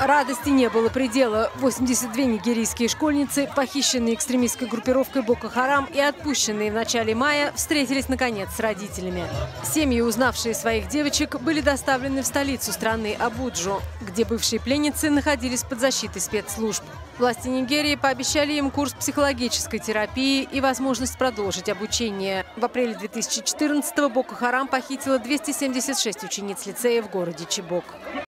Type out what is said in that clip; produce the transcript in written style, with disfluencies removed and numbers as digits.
Радости не было предела. 82 нигерийские школьницы, похищенные экстремистской группировкой Боко Харам и отпущенные в начале мая, встретились наконец с родителями. Семьи, узнавшие своих девочек, были доставлены в столицу страны Абуджу, где бывшие пленницы находились под защитой спецслужб. Власти Нигерии пообещали им курс психологической терапии и возможность продолжить обучение. В апреле 2014-го Боко Харам похитила 276 учениц лицея в городе Чибок.